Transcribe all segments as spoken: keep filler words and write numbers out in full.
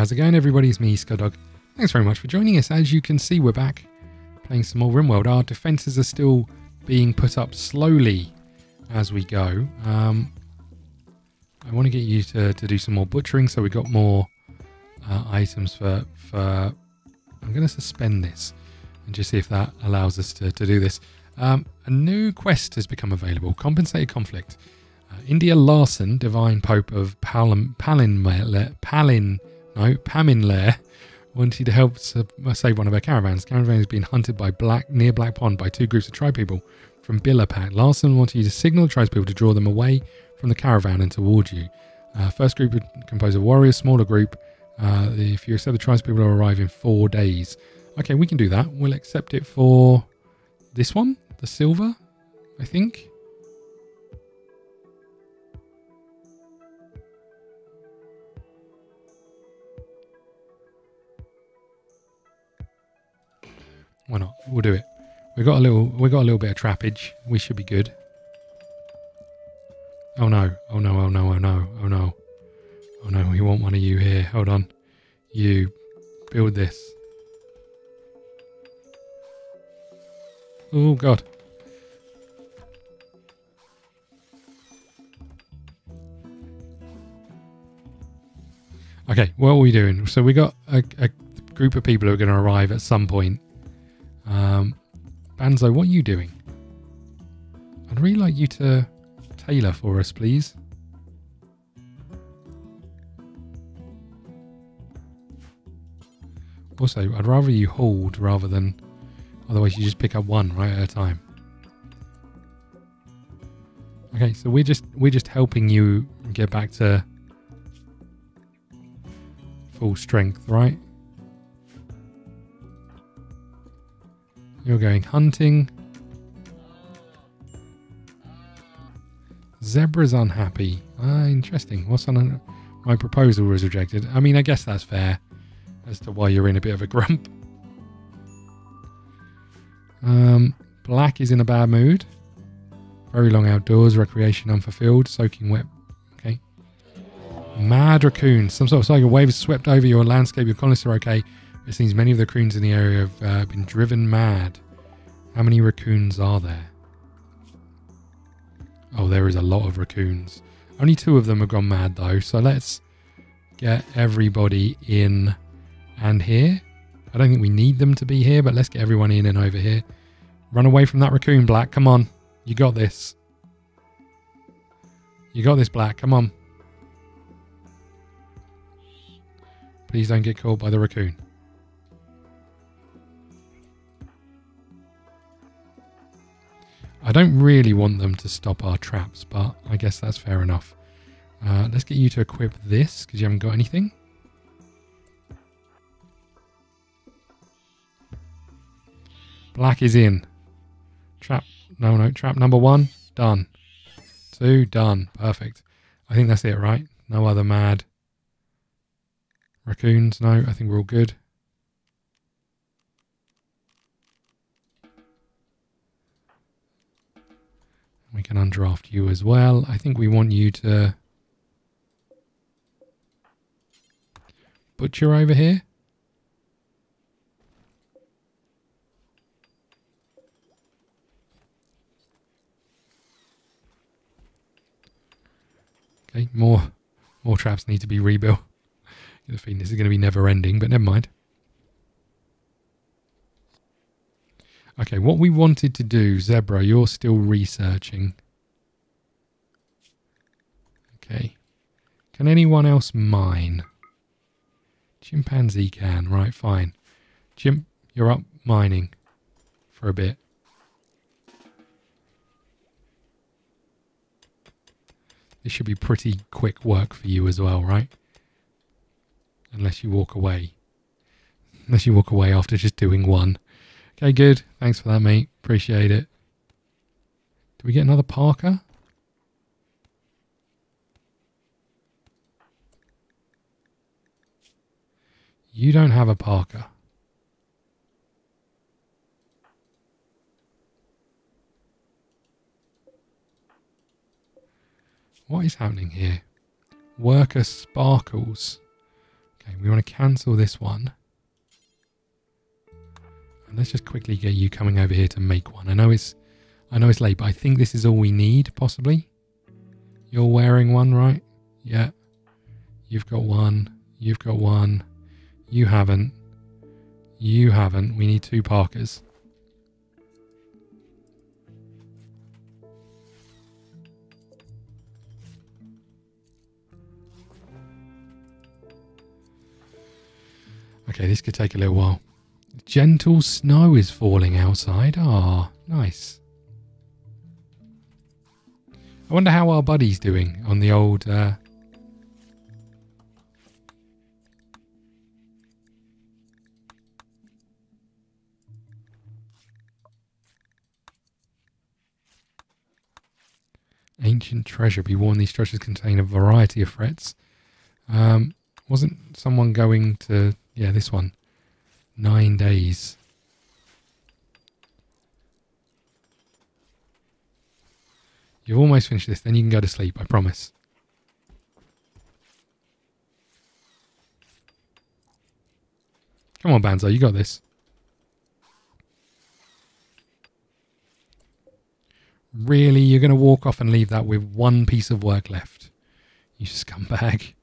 how's it going everybody? It's me, ScottDog. Thanks very much for joining us. As you can see, we're back playing some more RimWorld. Our defences are still being put up slowly as we go. Um, I want to get you to, to do some more butchering, so we've got more uh, items for... for I'm going to suspend this and just see if that allows us to, to do this. Um, a new quest has become available, Compensated Conflict. Uh, India Larson, Divine Pope of Palin, Paminlair, Palin, no, Paminlair, wanted to help save one of her caravans. The caravan has been hunted by Black near Black Pond by two groups of tribe people from Biller Pack. Larson wanted you to signal tribe people to draw them away from the caravan and towards you. Uh, first group would compose a warrior, smaller group. Uh, if you accept the tribe people, will arrive in four days. Okay, we can do that. We'll accept it for this one, the silver, I think. Why not? We'll do it. We got a little. We got a little bit of trappage. We should be good. Oh no! Oh no! Oh no! Oh no! Oh no! Oh no! We want one of you here. Hold on. You build this. Oh god. Okay. What are we doing? So we got a, a group of people who are going to arrive at some point. Um, Banzo, what are you doing? I'd really like you to tailor for us, please. Also, I'd rather you hold rather than... Otherwise, you just pick up one right at a time. Okay, so we're just, we're just helping you get back to full strength, right? You're going hunting. Zebra's unhappy. Ah, interesting. What's on? My proposal was rejected. I mean, I guess that's fair as to why you're in a bit of a grump. Um, Black is in a bad mood. Very long outdoors, recreation unfulfilled, soaking wet. Okay. Mad raccoon. Some sort of psychic wave swept over your landscape. Your colonists are okay. It seems many of the raccoons in the area have uh, been driven mad. How many raccoons are there? Oh, there is a lot of raccoons. Only two of them have gone mad, though. So let's get everybody in and here. I don't think we need them to be here, but let's get everyone in and over here. Run away from that raccoon, Black. Come on. You got this. You got this, Black. Come on. Please don't get caught by the raccoon. I don't really want them to stop our traps, but I guess that's fair enough. Uh, let's get you to equip this, because you haven't got anything. Black is in. Trap, no, no, trap number one, done. Two, done, perfect. I think that's it, right? No other mad raccoons, no, I think we're all good. We can undraft you as well. I think we want you to butcher over here. Okay, more more traps need to be rebuilt. You're feeling this is going to be never ending, but never mind. Okay, what we wanted to do, Zebra, you're still researching. Okay. Can anyone else mine? Chimpanzee can, right, fine. Chimp, you're up mining for a bit. This should be pretty quick work for you as well, right? Unless you walk away. Unless you walk away after just doing one. Okay, good. Thanks for that, mate. Appreciate it. Do we get another Parker? You don't have a Parker. What is happening here? Worker sparkles. Okay, We want to cancel this one. And let's just quickly get you coming over here to make one. I know it's, I know it's late, but I think this is all we need, possibly. You're wearing one, right? Yeah. You've got one. You've got one. You haven't. You haven't. We need two parkers. Okay, this could take a little while. Gentle snow is falling outside. Ah, nice. I wonder how our buddy's doing on the old... Uh... Ancient treasure. Be warned, these treasures contain a variety of threats. Um, wasn't someone going to... Yeah, this one. Nine days. You've almost finished this. Then you can go to sleep, I promise. Come on, Banzo, you got this. Really? You're going to walk off and leave that with one piece of work left? You scumbag.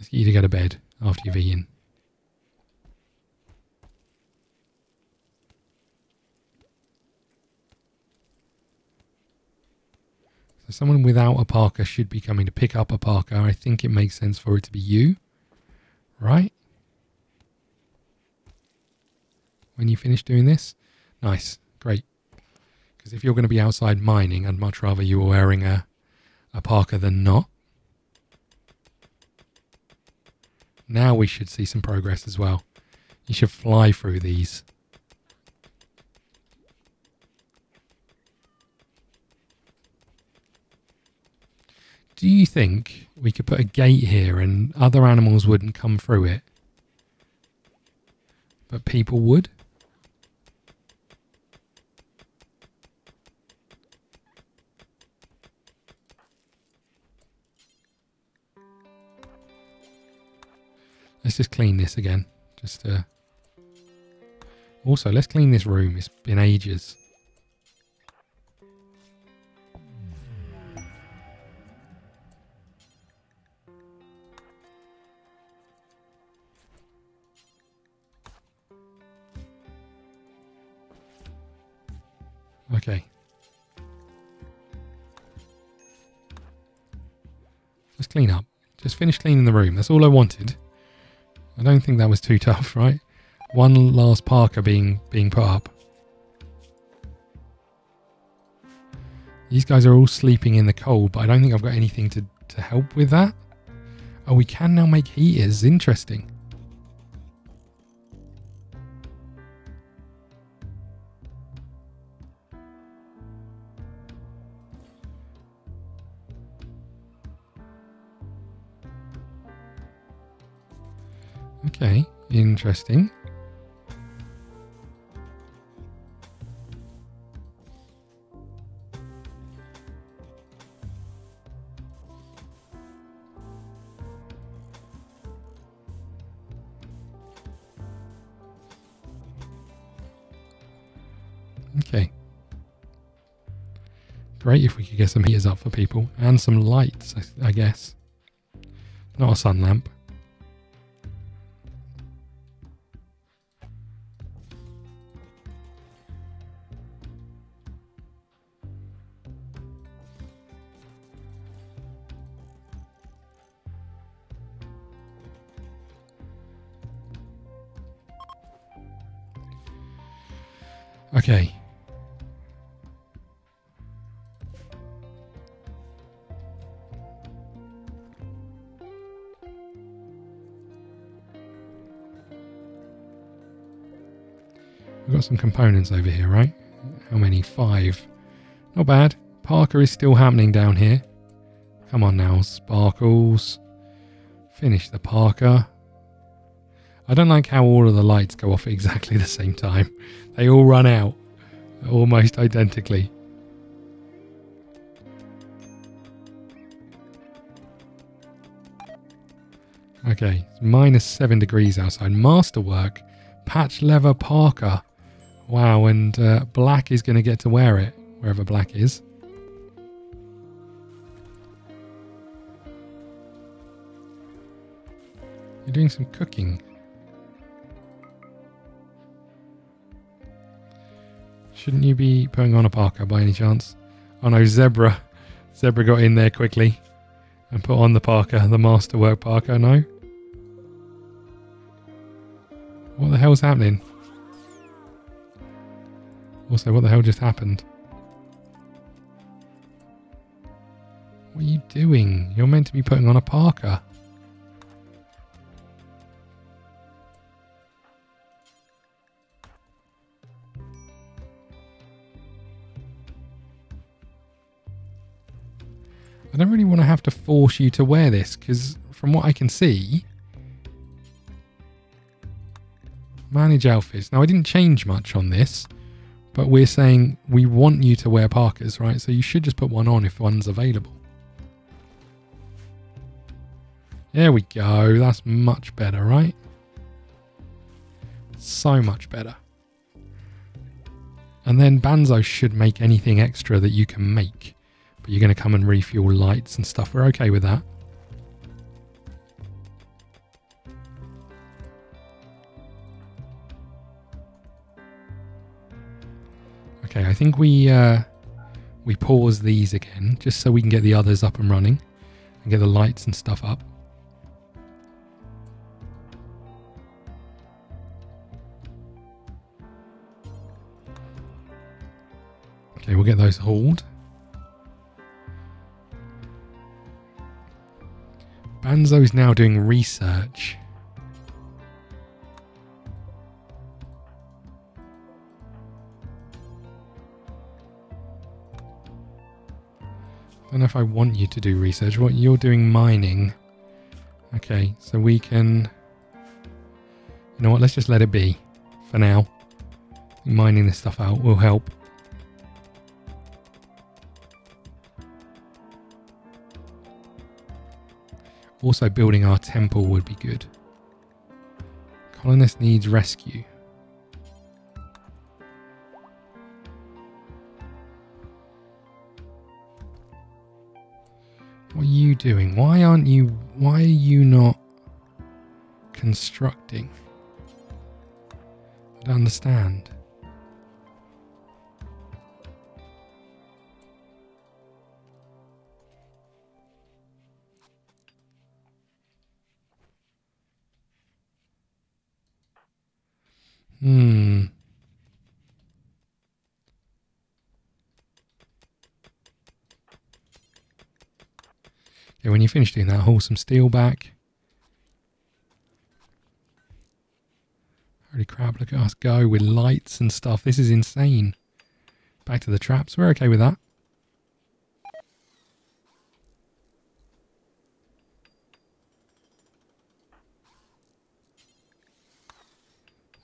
Let's get you to go to bed after you're vegan. So someone without a parker should be coming to pick up a parker. I think it makes sense for it to be you. Right? When you finish doing this? Nice. Great. Because if you're going to be outside mining, I'd much rather you were wearing a, a parker than not. Now we should see some progress as well. You should fly through these. Do you think we could put a gate here and other animals wouldn't come through it, but people would? Let's just clean this again. Just uh, also, let's clean this room. It's been ages. Okay. Let's clean up. Just finish cleaning the room. That's all I wanted. I don't think that was too tough, right? One last parker being being put up. These guys are all sleeping in the cold, but I don't think I've got anything to, to help with that. Oh, we can now make heaters. Interesting. Okay, interesting. Okay. Great if we could get some heaters up for people and some lights, I, I guess. Not a sun lamp. Okay. We've got some components over here, right? How many? Five. Not bad. Parker is still happening down here. Come on now, Sparkles. Finish the Parker. I don't like how all of the lights go off at exactly the same time. They all run out almost identically. Okay, it's minus seven degrees outside. Masterwork, patch leather parka. Wow, and uh, Black is going to get to wear it, wherever Black is. You're doing some cooking. Shouldn't you be putting on a parka by any chance? Oh no, Zebra. Zebra got in there quickly and put on the parka, the masterwork parka, no? What the hell's happening? Also, what the hell just happened? What are you doing? You're meant to be putting on a parka. I don't really want to have to force you to wear this, because from what I can see, manage outfits. Now, I didn't change much on this, but we're saying we want you to wear parkas, right? So you should just put one on if one's available. There we go. That's much better, right? So much better. And then Banzo should make anything extra that you can make. But you're going to come and refuel lights and stuff. We're okay with that. Okay, I think we uh, we pause these again, just so we can get the others up and running and get the lights and stuff up. Okay, we'll get those hauled. Banzo's now doing research. Don't know if I want you to do research. What you're doing, mining. Okay, so we can. You know what? Let's just let it be for now. Mining this stuff out will help. Also, building our temple would be good. Colonist needs rescue. What are you doing? Why aren't you... Why are you not constructing? I don't understand. Hmm. Okay, when you finish doing that, haul some steel back. Holy crap, look at us go with lights and stuff. This is insane. Back to the traps. We're okay with that.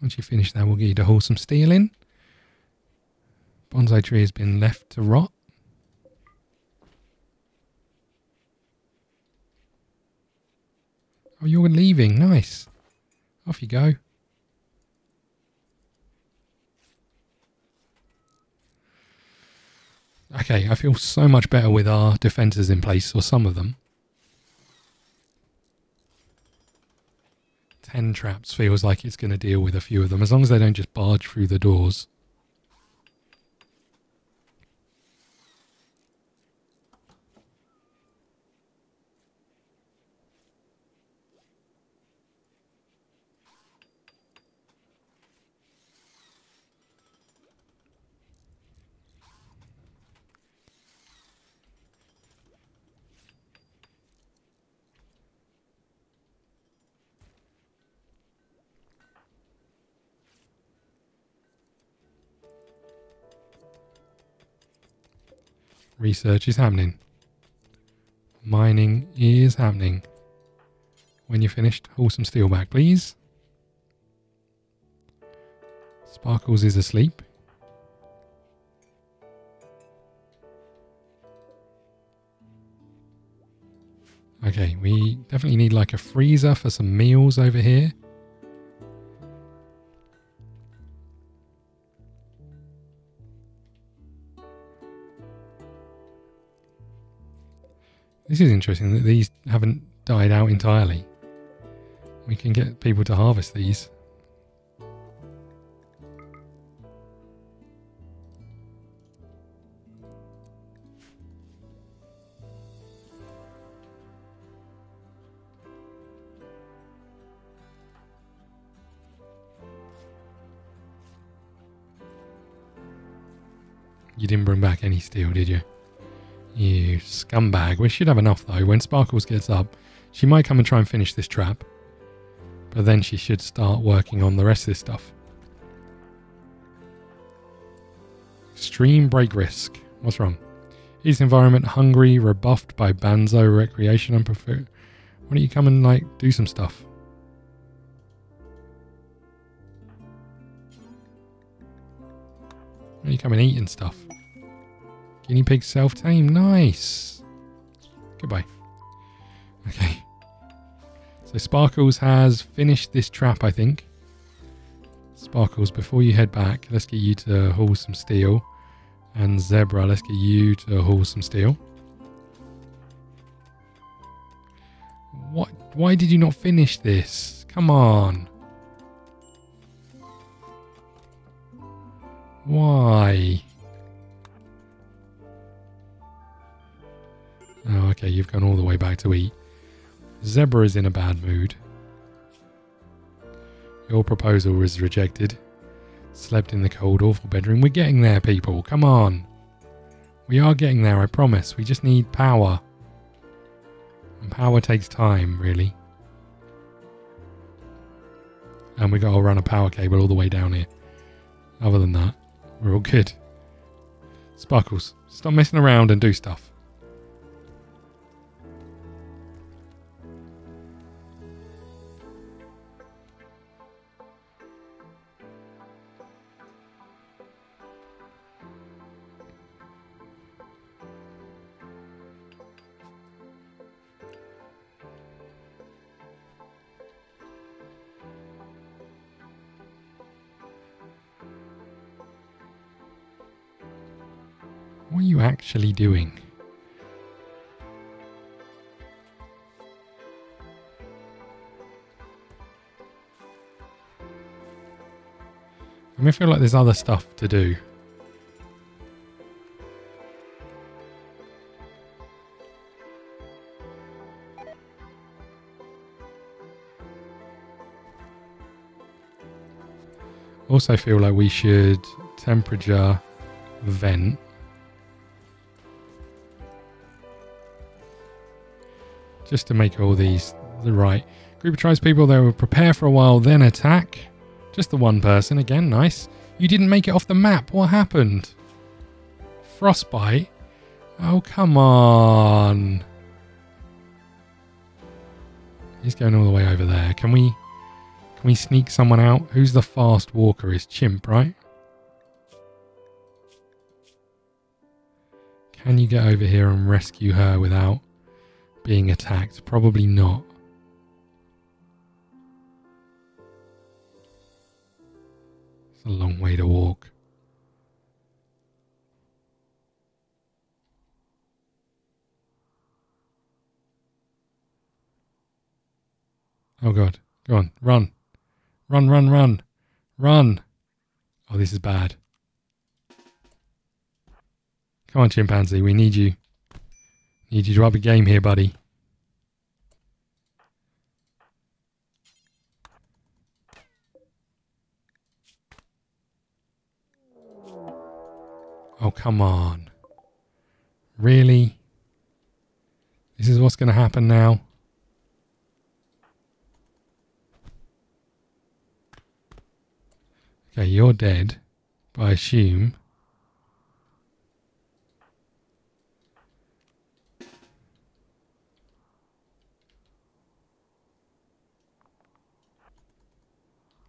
Once you finish that, we'll get you to haul some steel in. Bonsai tree has been left to rot. Oh, you're leaving. Nice. Off you go. Okay, I feel so much better with our defences in place, or some of them. ten traps feels like it's going to deal with a few of them, as long as they don't just barge through the doors. Research is happening. Mining is happening. When you're finished, haul some steel back, please. Sparkles is asleep. I Okay, we definitely need like a freezer for some meals over here. This is interesting that these haven't died out entirely. We can get people to harvest these. You didn't bring back any steel, did you? You scumbag. We should have enough though. When Sparkles gets up, she might come and try and finish this trap. But then she should start working on the rest of this stuff. Extreme break risk. What's wrong? East environment hungry, rebuffed by Banzo recreation and prefer. Why don't you come and like do some stuff? Why don't you come and eat and stuff? Guinea pig self-tame. Nice. Goodbye. Okay. So Sparkles has finished this trap, I think. Sparkles, before you head back, let's get you to haul some steel. And Zebra, let's get you to haul some steel. What? Why did you not finish this? Come on. Why? Oh, okay, you've gone all the way back to eat. Zebra is in a bad mood. Your proposal was rejected. Slept in the cold, awful bedroom. We're getting there, people. Come on. We are getting there, I promise. We just need power. And power takes time, really. And we've got to run a power cable all the way down here. Other than that, we're all good. Sparkles, stop messing around and do stuff. What are you actually doing? I mean, I feel like there's other stuff to do. Also feel like we should temperature vent. Just to make all these the right. Group of tribespeople, they will prepare for a while, then attack. Just the one person, again, nice. You didn't make it off the map, what happened? Frostbite? Oh, come on. He's going all the way over there. Can we, can we sneak someone out? Who's the fast walker? Is Chimp, right? Can you get over here and rescue her without being attacked? Probably not. It's a long way to walk. Oh god. Go on. Run. Run, run, run. Run. Oh, this is bad. Come on, chimpanzee. We need you. Need you to up a game here, buddy. Oh, come on. Really? This is what's going to happen now? Okay, you're dead, but I assume...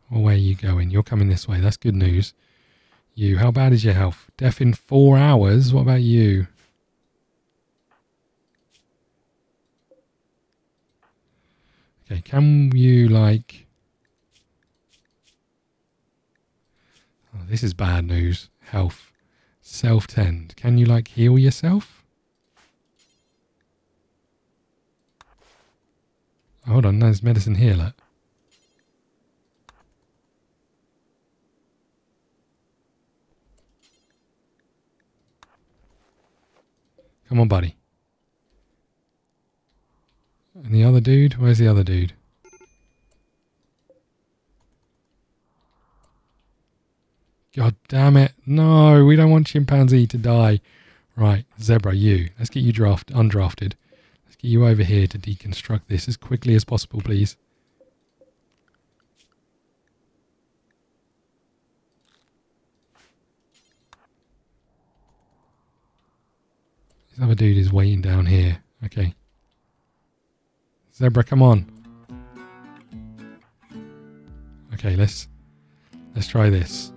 Well, where are you going? You're coming this way. That's good news. You, how bad is your health? Death in four hours? What about you? Okay, can you like... Oh, this is bad news. Health. Self-tend. Can you like heal yourself? Hold on, there's medicine here, look. Come on, buddy. And the other dude? Where's the other dude? God damn it. No, we don't want chimpanzee to die. Right, zebra, you. Let's get you draft, undrafted. Let's get you over here to deconstruct this as quickly as possible, please. This other dude is waiting down here. Okay. Zebra, come on. Okay, let's let's try this.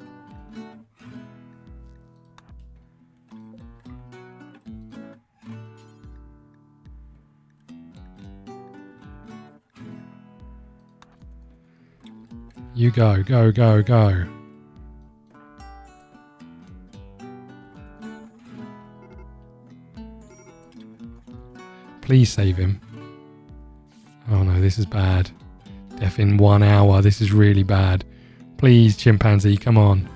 You go, go, go, go. Please save him. Oh no, this is bad. Death in one hour. This is really bad. Please, chimpanzee, come on.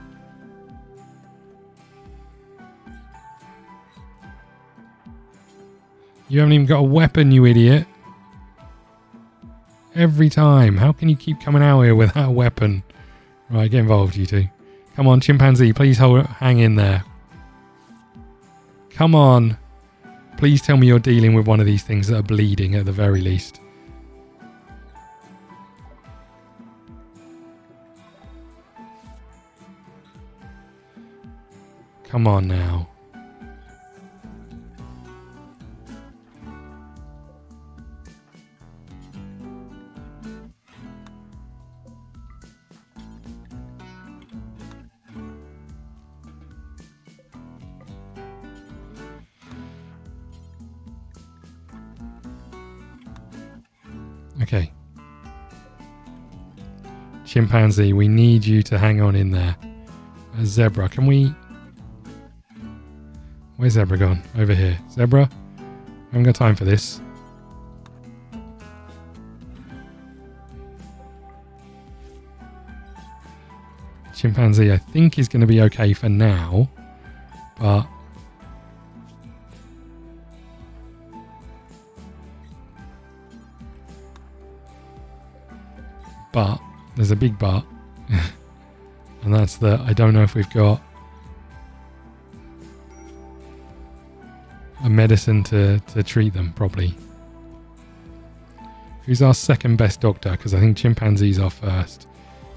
You haven't even got a weapon, you idiot. Every time. How can you keep coming out here without a weapon? Right, get involved, you two. Come on, chimpanzee, please hold, hang in there. Come on. Please tell me you're dealing with one of these things that are bleeding at the very least. Come on now. Okay. Chimpanzee, we need you to hang on in there. A zebra, can we... Where's zebra gone? Over here. Zebra, I haven't got time for this. Chimpanzee, I think is going to be okay for now, but... But there's a big but, and that's that I don't know if we've got a medicine to, to treat them properly. Who's our second best doctor? Because I think chimpanzees are first.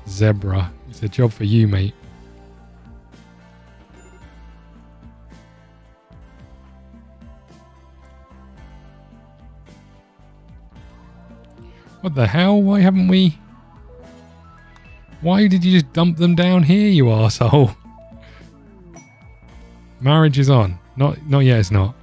Zebra, it's a job for you, mate. What the hell? Why haven't we... Why did you just dump them down here, you arsehole? Marriage is on. Not not yet, it's not.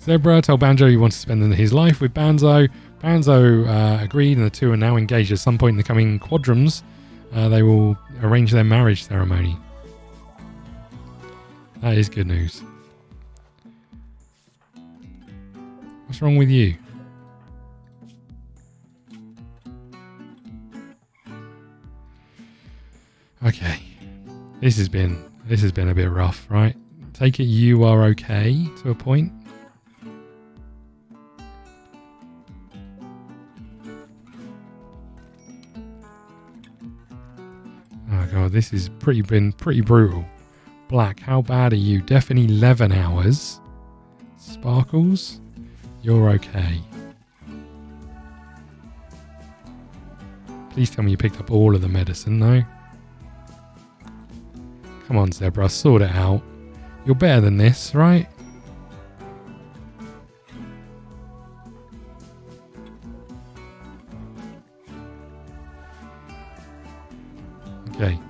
Zebra told Banjo he wants to spend his life with Banzo. Banzo uh, agreed, and the two are now engaged. At some point in the coming quadrums, uh, they will arrange their marriage ceremony. That is good news. What's wrong with you? Okay, this has been this has been a bit rough, right? Take it you are okay to a point. Oh god, this has pretty been pretty brutal. Black, how bad are you? Death in eleven hours. Sparkles, you're okay. Please tell me you picked up all of the medicine, though. Come on, zebra, sort it out. You're better than this, right? Okay.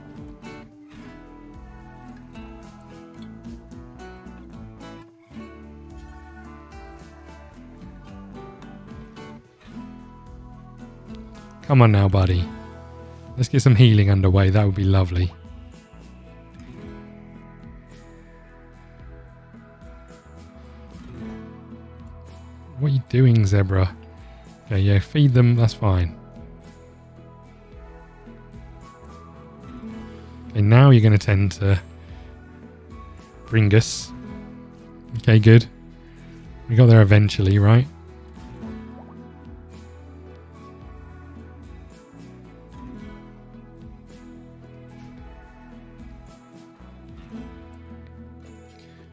Come on now, buddy. Let's get some healing underway. That would be lovely. What are you doing, zebra? Okay, yeah, feed them. That's fine. Okay, now you're going to tend to bring us. Okay, good. We got there eventually, right?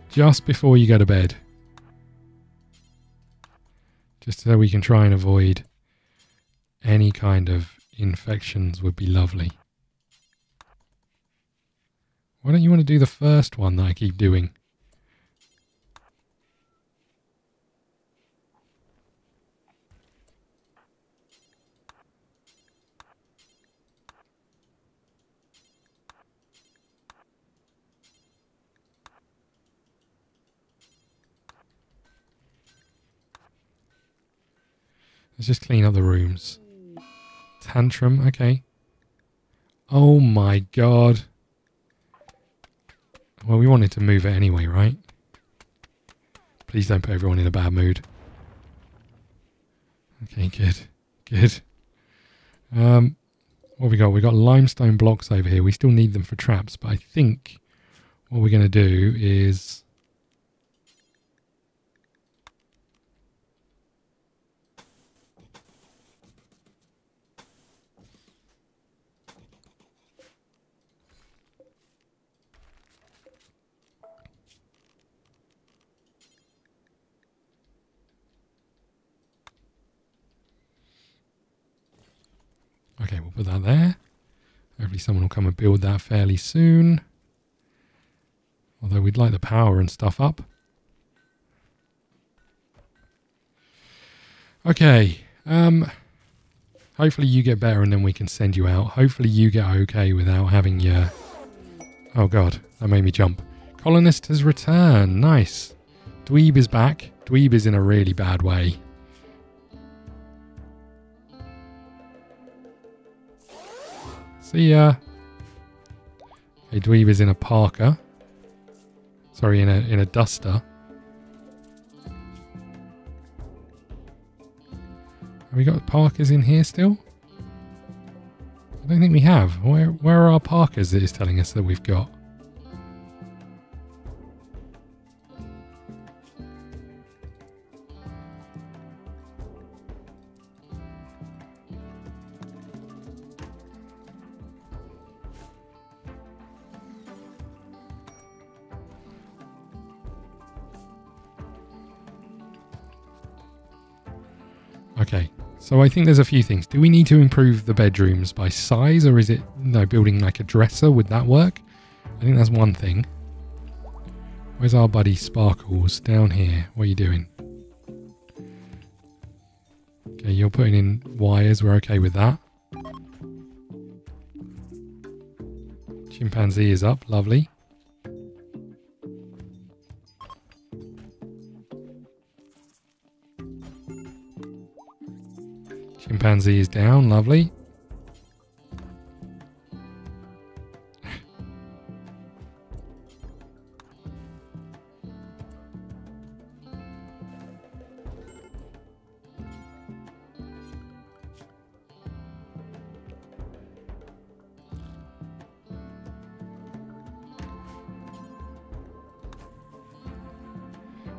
Just before you go to bed. Just so we can try and avoid any kind of infections would be lovely. Why don't you want to do the first one that I keep doing? Let's just clean up the rooms. Tantrum, okay. Oh my god. Well, we wanted to move it anyway, right? Please don't put everyone in a bad mood. Okay, good. Good. Um, what have we got? We've got limestone blocks over here. We still need them for traps, but I think what we're going to do is... Okay, we'll put that there. Hopefully someone will come and build that fairly soon. Although we'd like the power and stuff up. Okay. Um, hopefully you get better and then we can send you out. Hopefully you get okay without having your... Oh god, that made me jump. Colonist has returned. Nice. Dweeb is back. Dweeb is in a really bad way. See ya. Hey, Dweeb is in a parka. Sorry, in a in a duster. Have we got parkas in here still? I don't think we have. Where where are our parkas that is telling us that we've got? Okay, so I think there's a few things. Do we need to improve the bedrooms by size, or is it, no, building like a dresser? Would that work? I think that's one thing. Where's our buddy Sparkles? Down here. What are you doing? Okay, you're putting in wires. We're okay with that. Chimpanzee is up. Lovely. Chimpanzee is down, lovely.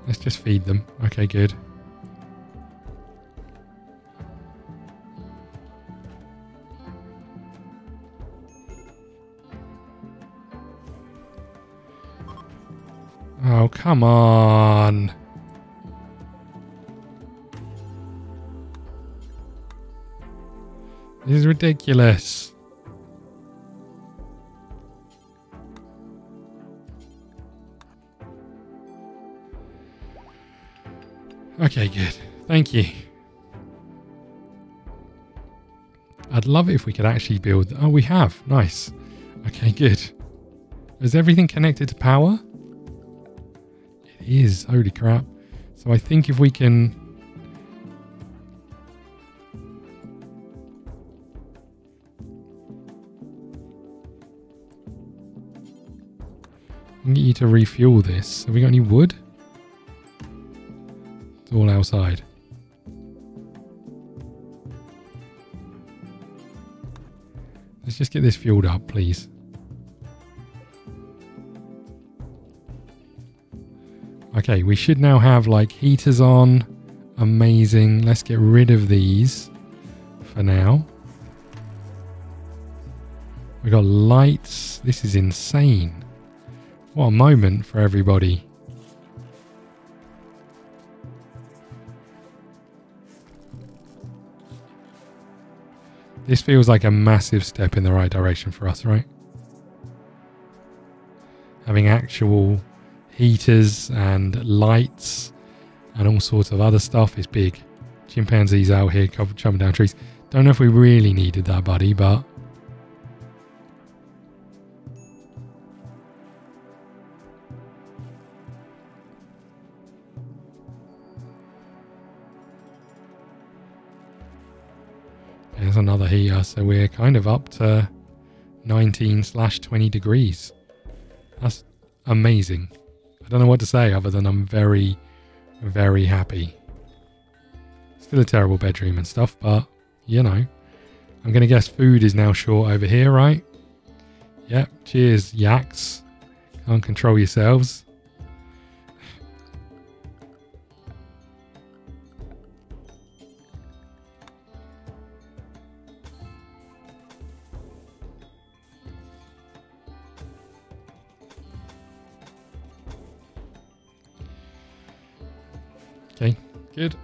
Let's just feed them. Okay, good. Oh, come on. This is ridiculous. Okay, good. Thank you. I'd love it if we could actually build. Oh, we have. Nice. Okay, good. Is everything connected to power? Is holy crap. So I think if we can I need you to refuel this. Have we got any wood? It's all outside. Let's just get this fueled up, please. Okay, we should now have like heaters on. Amazing. Let's get rid of these for now. We got lights. This is insane. What a moment for everybody. This feels like a massive step in the right direction for us, right? Having actual heaters and lights and all sorts of other stuff is big. Chimpanzees out here chopping down trees. Don't know if we really needed that, buddy, but there's another heater, so we're kind of up to nineteen slash twenty degrees. That's amazing. I don't know what to say other than I'm very, very happy. Still a terrible bedroom and stuff, but you know. I'm going to guess food is now short over here, right? Yep. Cheers, yaks. Can't control yourselves. Okay, good,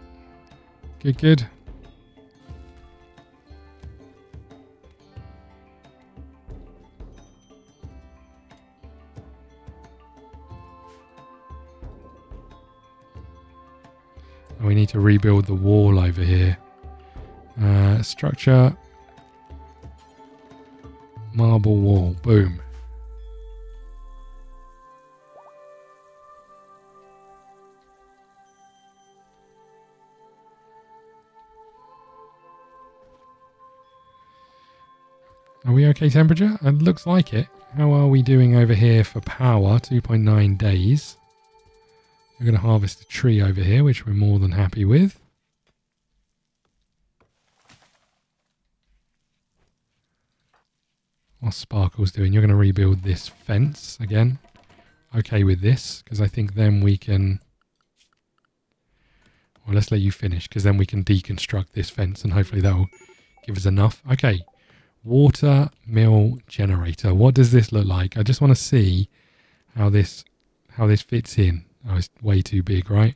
good, good. And we need to rebuild the wall over here. Uh, structure, marble wall, boom. Are we okay temperature? It looks like it. How are we doing over here for power? two point nine days. We're going to harvest a tree over here, which we're more than happy with. What's Sparkles doing? You're going to rebuild this fence again. Okay with this, because I think then we can... Well, let's let you finish, because then we can deconstruct this fence, and hopefully that will give us enough. Okay. Water mill generator. What does this look like? I just want to see how this how this fits in. Oh, it's way too big, right?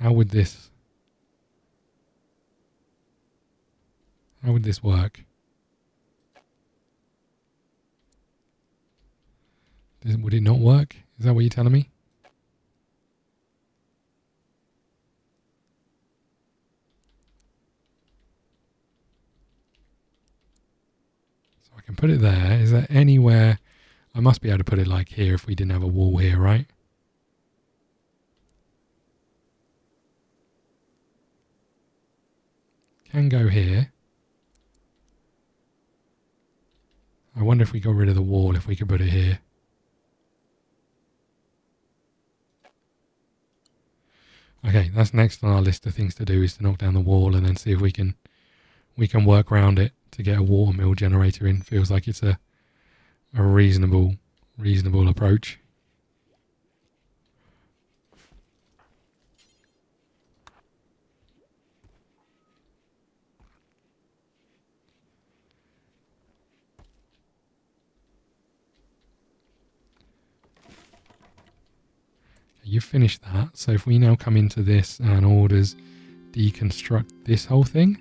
How would this how would this work? Would it not work? Is that what you're telling me? Can put it there. Is there anywhere? I must be able to put it like here if we didn't have a wall here, right? Can go here. I wonder if we got rid of the wall, if we could put it here. Okay, that's next on our list of things to do, is to knock down the wall and then see if we can we can work around it to get a water mill generator in. Feels like it's a a reasonable reasonable approach. Okay, you've finished that, so if we now come into this and orders deconstruct this whole thing.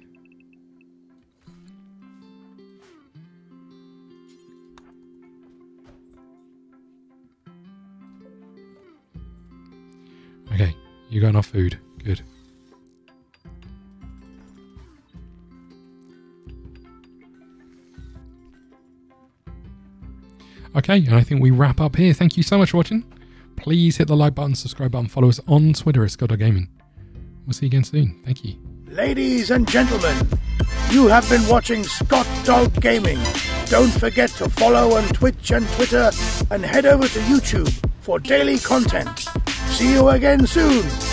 You got enough food. Good. Okay, and I think we wrap up here. Thank you so much for watching. Please hit the like button, subscribe button, follow us on Twitter at ScottDogGaming. We'll see you again soon. Thank you. Ladies and gentlemen. You have been watching ScottDogGaming. Don't forget to follow on Twitch and Twitter, and head over to YouTube for daily content. See you again soon.